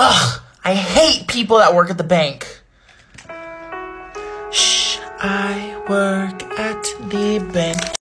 Ugh, I hate people that work at the bank. Shh, I work at the bank.